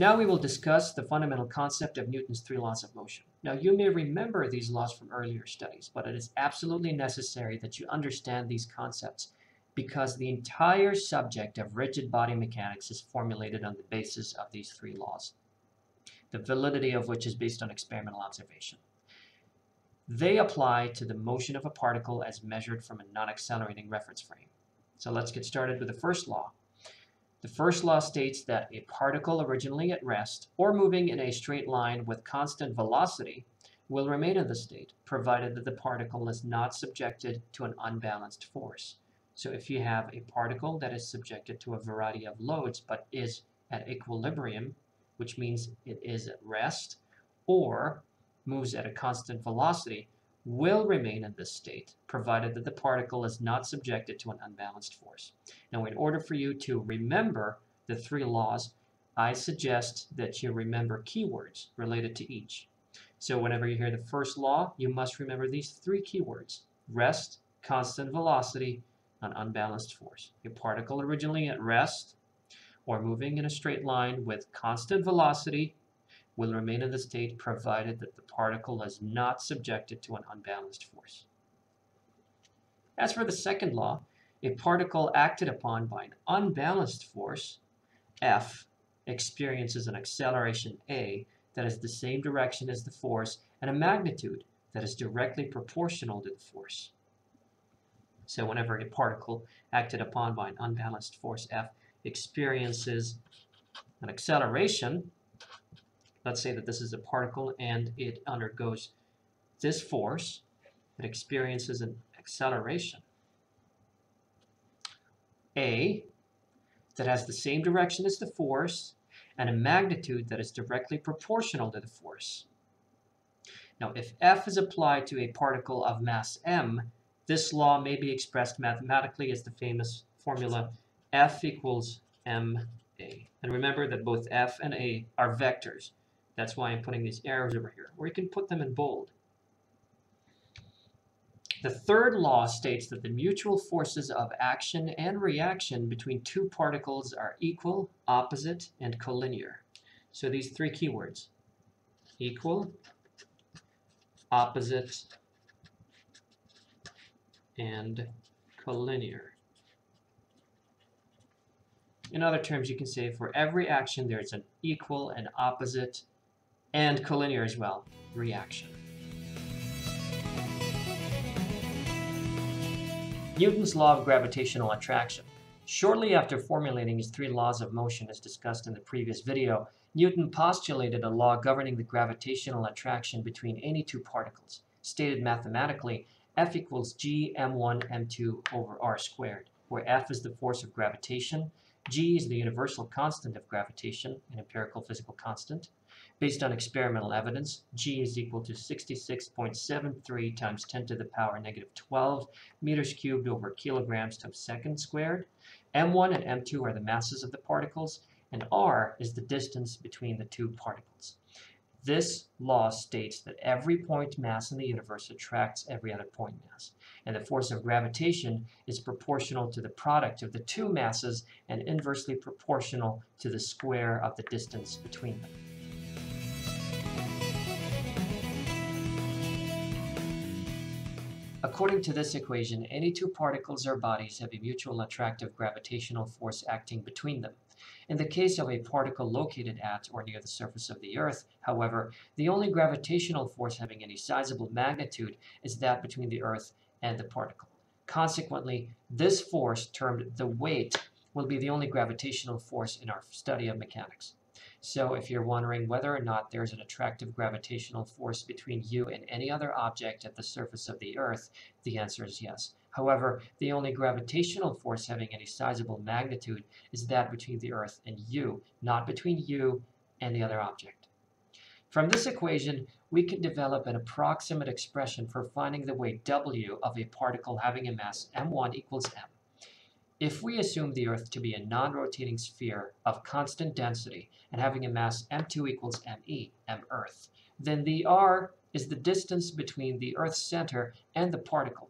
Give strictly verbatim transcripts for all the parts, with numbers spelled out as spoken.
Now we will discuss the fundamental concept of Newton's three laws of motion. Now you may remember these laws from earlier studies, but it is absolutely necessary that you understand these concepts because the entire subject of rigid body mechanics is formulated on the basis of these three laws, the validity of which is based on experimental observation. They apply to the motion of a particle as measured from a non-accelerating reference frame. So let's get started with the first law. The first law states that a particle originally at rest or moving in a straight line with constant velocity will remain in this state, provided that the particle is not subjected to an unbalanced force. So if you have a particle that is subjected to a variety of loads but is at equilibrium, which means it is at rest or moves at a constant velocity, will remain in this state, provided that the particle is not subjected to an unbalanced force. Now, in order for you to remember the three laws, I suggest that you remember keywords related to each. So whenever you hear the first law, you must remember these three keywords: rest, constant velocity, and unbalanced force. A particle originally at rest or moving in a straight line with constant velocity will remain in the state provided that the particle is not subjected to an unbalanced force. As for the second law, a particle acted upon by an unbalanced force, F, experiences an acceleration A that is the same direction as the force and a magnitude that is directly proportional to the force. So whenever a particle acted upon by an unbalanced force, F, experiences an acceleration, let's say that this is a particle and it undergoes this force. It experiences an acceleration A that has the same direction as the force and a magnitude that is directly proportional to the force. Now, if F is applied to a particle of mass m, this law may be expressed mathematically as the famous formula F equals ma. And remember that both F and A are vectors. That's why I'm putting these arrows over here, or you can put them in bold. The third law states that the mutual forces of action and reaction between two particles are equal, opposite, and collinear. So these three keywords: equal, opposite, and collinear. In other terms, you can say for every action there is an equal and opposite and collinear as well, reaction. Newton's law of gravitational attraction. Shortly after formulating his three laws of motion as discussed in the previous video, Newton postulated a law governing the gravitational attraction between any two particles. Stated mathematically, F equals G m one m two over r squared, where F is the force of gravitation, G is the universal constant of gravitation, an empirical physical constant. Based on experimental evidence, G is equal to sixty-six point seven three times ten to the power negative twelve meters cubed over kilograms times second squared. m one and m two are the masses of the particles, and r is the distance between the two particles. This law states that every point mass in the universe attracts every other point mass, and the force of gravitation is proportional to the product of the two masses and inversely proportional to the square of the distance between them. According to this equation, any two particles or bodies have a mutual attractive gravitational force acting between them. In the case of a particle located at or near the surface of the Earth, however, the only gravitational force having any sizable magnitude is that between the Earth and the particle. Consequently, this force, termed the weight, will be the only gravitational force in our study of mechanics. So if you're wondering whether or not there's an attractive gravitational force between you and any other object at the surface of the Earth, the answer is yes. However, the only gravitational force having any sizable magnitude is that between the Earth and you, not between you and the other object. From this equation, we can develop an approximate expression for finding the weight W of a particle having a mass m one equals m. If we assume the Earth to be a non-rotating sphere of constant density and having a mass m two equals m e, m Earth, then the r is the distance between the Earth's center and the particle.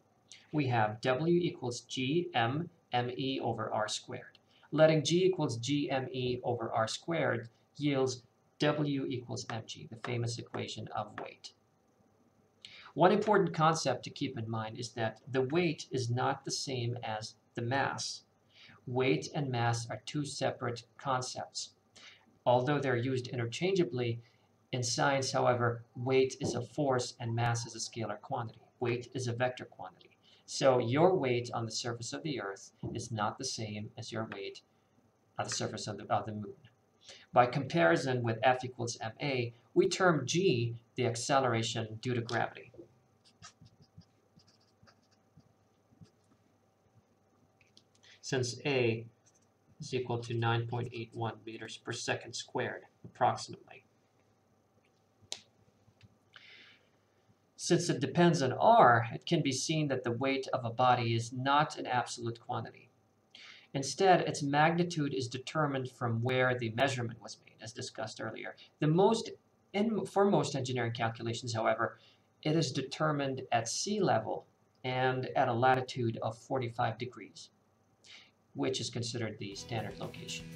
We have W equals g m m e over r squared. Letting g equals g m e over r squared, yields W equals mg, the famous equation of weight. One important concept to keep in mind is that the weight is not the same as the mass. Weight and mass are two separate concepts. Although they're used interchangeably, in science, however, weight is a force and mass is a scalar quantity. Weight is a vector quantity. So your weight on the surface of the Earth is not the same as your weight on the surface of the, of the Moon. By comparison with F equals ma, we term g the acceleration due to gravity. Since a is equal to nine point eight one meters per second squared, approximately. Since it depends on r, it can be seen that the weight of a body is not an absolute quantity. Instead, its magnitude is determined from where the measurement was made, as discussed earlier. The most, in, for most engineering calculations, however, it is determined at sea level and at a latitude of forty-five degrees, which is considered the standard location.